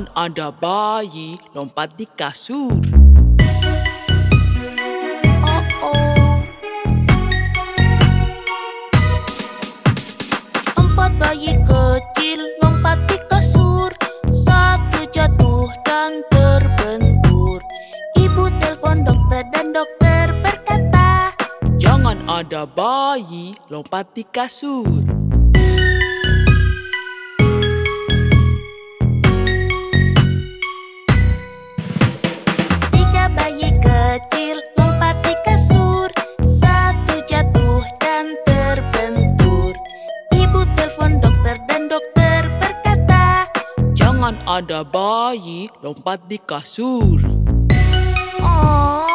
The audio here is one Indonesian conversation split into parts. depan ada bayi lompat di kasur. Bayi kecil lompat di kasur, satu jatuh dan terbentur. Ibu telepon dokter dan dokter berkata, jangan ada bayi lompat di kasur. Tiga bayi kecil lompat di kasur, satu jatuh dan terbentur. Telepon dokter dan dokter berkata, jangan ada bayi lompat di kasur. Oh.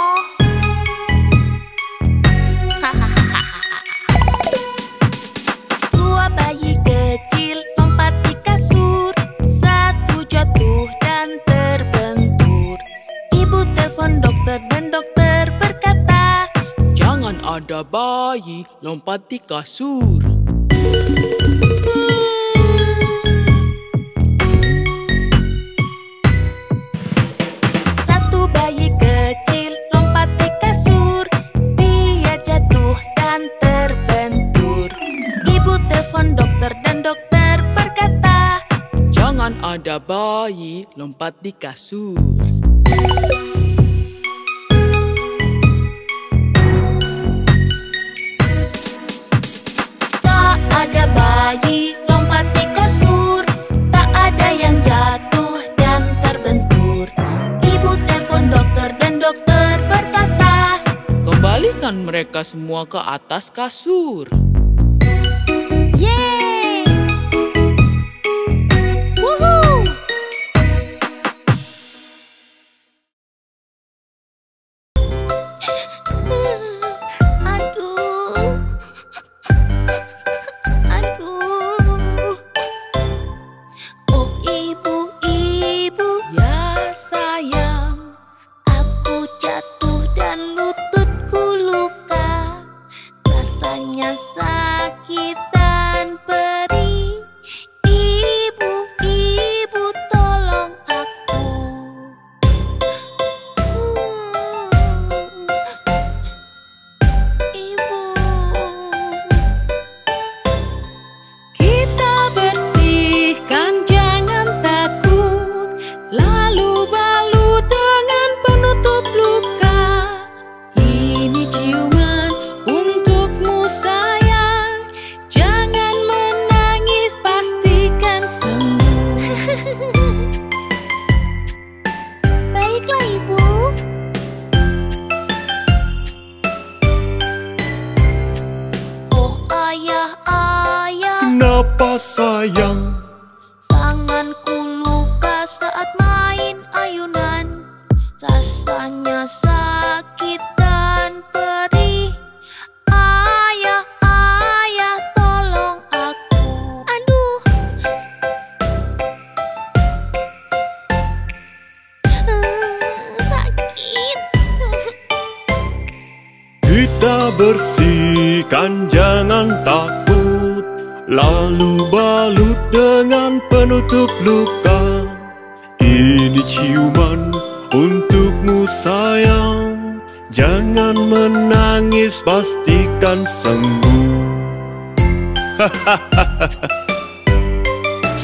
Dua bayi kecil lompat di kasur, satu jatuh dan terbentur. Ibu telepon dokter dan dokter berkata, jangan ada bayi lompat di kasur. Satu bayi kecil lompat di kasur, dia jatuh dan terbentur. Ibu telepon dokter dan dokter berkata, jangan ada bayi lompat di kasur. Ada bayi lompat di kasur, tak ada yang jatuh dan terbentur. Ibu telepon dokter dan dokter berkata, kembalikan mereka semua ke atas kasur. Yeay! Woohoo!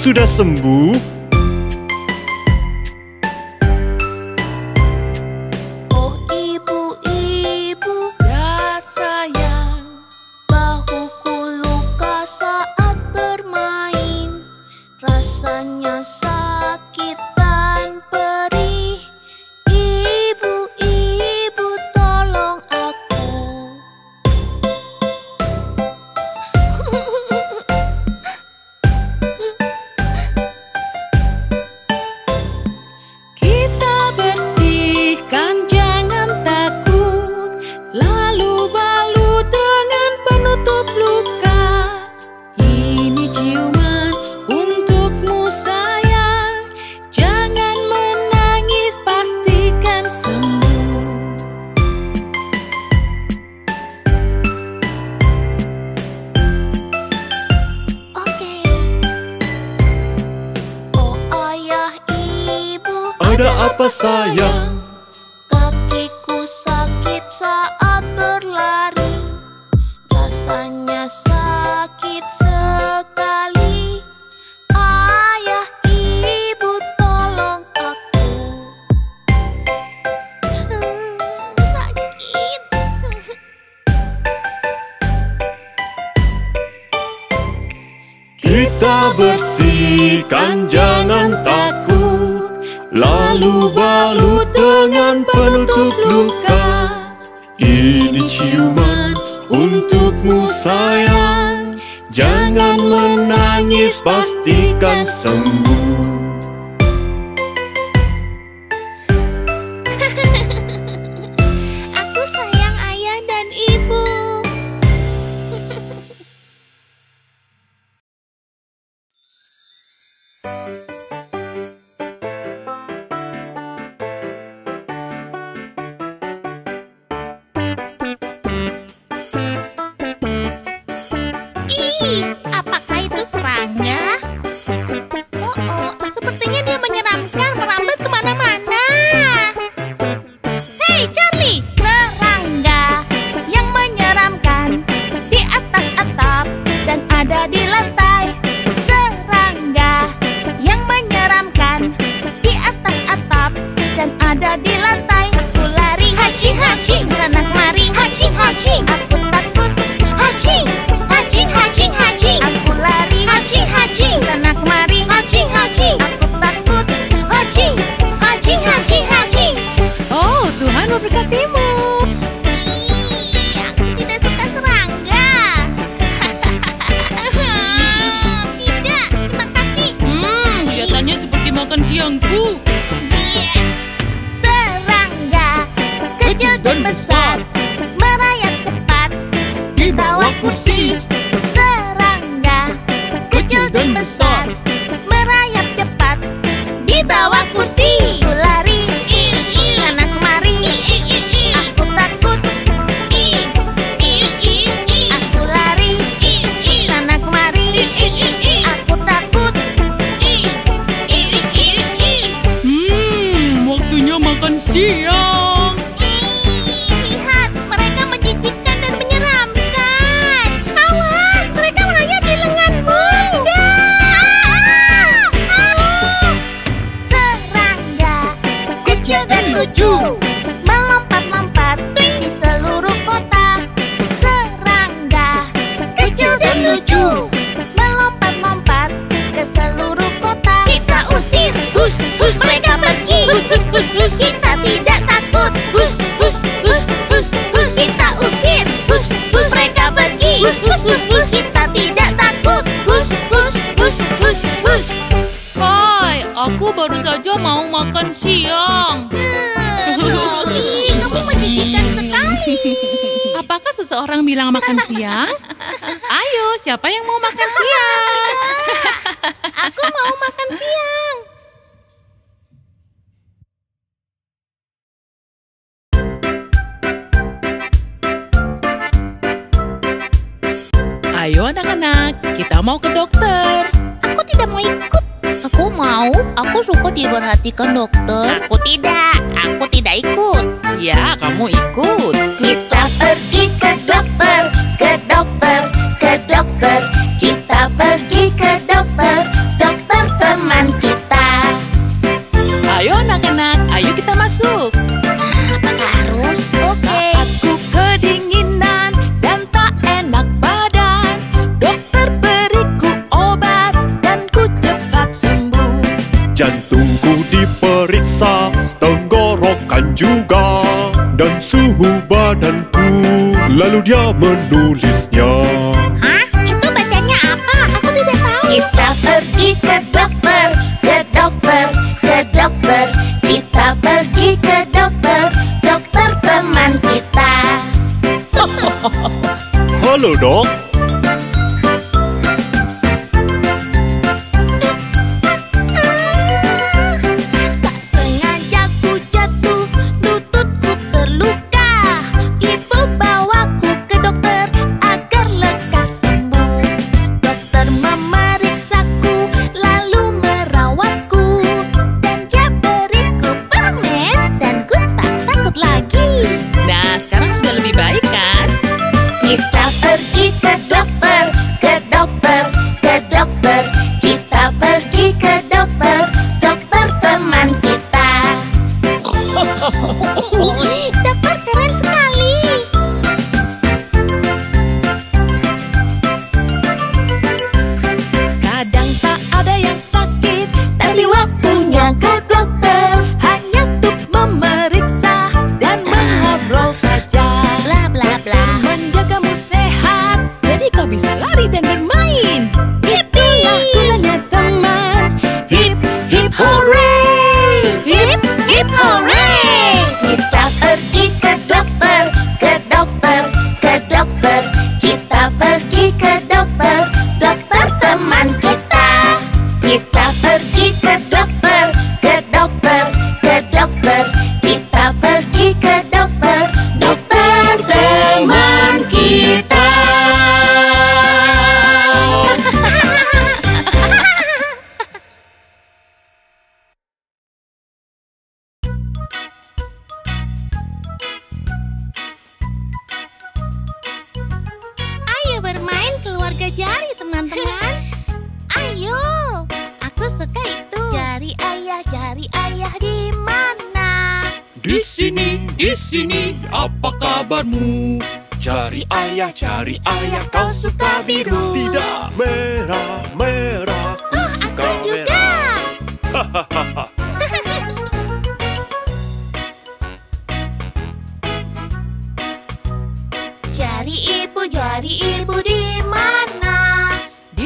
Sudah sembuh? Oh ibu-ibu, ya sayang, bahuku luka saat bermain. Rasanya sakit dan perih. Ibu-ibu, tolong aku. Siapa sayang? Kakiku sakit saat berlari, rasanya sakit sekali. Ayah, ibu, tolong aku. Sakit. Kita bersihkan, jangan takut. Lalu balut dengan penutup luka. Ini ciuman untukmu sayang. Jangan menangis, pastikan sembuh. Aku sayang ayah dan ibu. Apakah itu serangga? Oh, sepertinya dia menyeramkan, merambat kemana-mana. Hei, Charlie! Serangga yang menyeramkan di atas atap dan ada di lantai. Serangga yang menyeramkan di atas atap dan ada di lantai. Aku lari, hacing-hacing, sana kemari, hacing-hacing. Aku takut, hacing. Aku lari, hacing-hacing, sana kemari, hacing-hacing. Aku takut, hacing, hacing, hacing, hacing. Oh, Tuhan memberkatimu. Aku tidak suka serangga. Tidak, makasih. Kelihatannya seperti makan siangku. Serangga kecil dan besar, merayap cepat di bawah kursi. Dan besar, merayap cepat di bawah kursi. Aku lari, sana kemari. Aku takut. Aku lari, sana kemari. Aku takut. Waktunya makan siang. Lihat, mereka menjijikkan dan menyeramkan. Awas, mereka merayap di lenganmu. Lucu, melompat-lompat di seluruh kota. Serangga kecil dan lucu, melompat-lompat ke seluruh kota. Kita usir, hus, hus, mereka pergi, hus, hus, hus, hus. Kita tidak takut, hus, hus, hus, hus, hus. Kita usir, hus, hus, mereka pergi, hus, hus, hus, hus. Kita tidak takut, hus, hus, hus, hus, hus. Hai, aku baru saja mau makan siang. Noli, kamu menjijikan sekali. Apakah seseorang bilang makan siang? Ayo, siapa yang mau makan siang? Aku mau makan siang. Ayo anak-anak, kita mau ke dokter. Aku tidak mau ikut. Aku mau, aku suka diperhatikan dokter. Aku tidak ikut. Ya, kamu ikut. Kita pergi ke dokter, ke dokter, ke dokter. Kita pergi ke dokter, dokter teman kita. Ayo anak-anak, ayo kita masuk. Apakah harus? Oke. Saat ku kedinginan dan tak enak badan, dokter beriku obat dan ku cepat sembuh. Jantungku diperiksa, tenggorokan juga, dan suhu badanku. Lalu dia menulisnya. Hah? Itu bacanya apa? Aku tidak tahu. Kita pergi ke dokter, ke dokter, ke dokter. Kita pergi ke dokter, dokter teman kita. Halo dok. sini, apa kabarmu? Cari ayah, kau suka biru. Tidak, merah, merah. Oh, aku juga. Hahaha. Jari ibu di mana? Di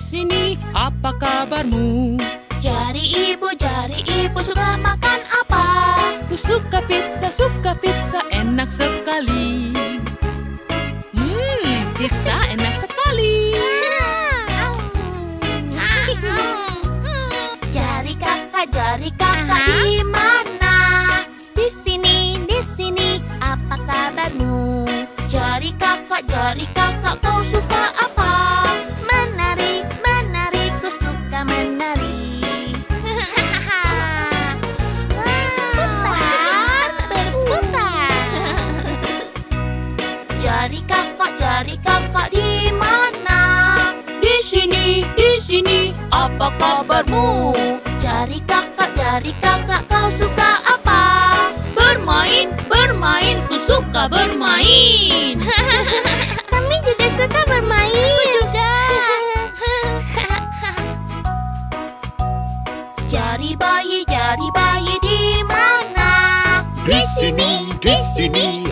sini, apa kabarmu? Jari ibu suka makan apa? Ku suka pizza, enak sekali. Pizza enak sekali. Jari kakak di mana? Di sini, apa kabarmu? Jari kakak kau suka apa? Menari, menari, ku suka menari. Putar, berputar. Jari kakak di mana? Di sini, apa kabarmu? Jari kakak kau suka apa? Bermain, bermain, ku suka bermain. Kami juga suka bermain. Aku juga. Jari bayi di mana? Di sini,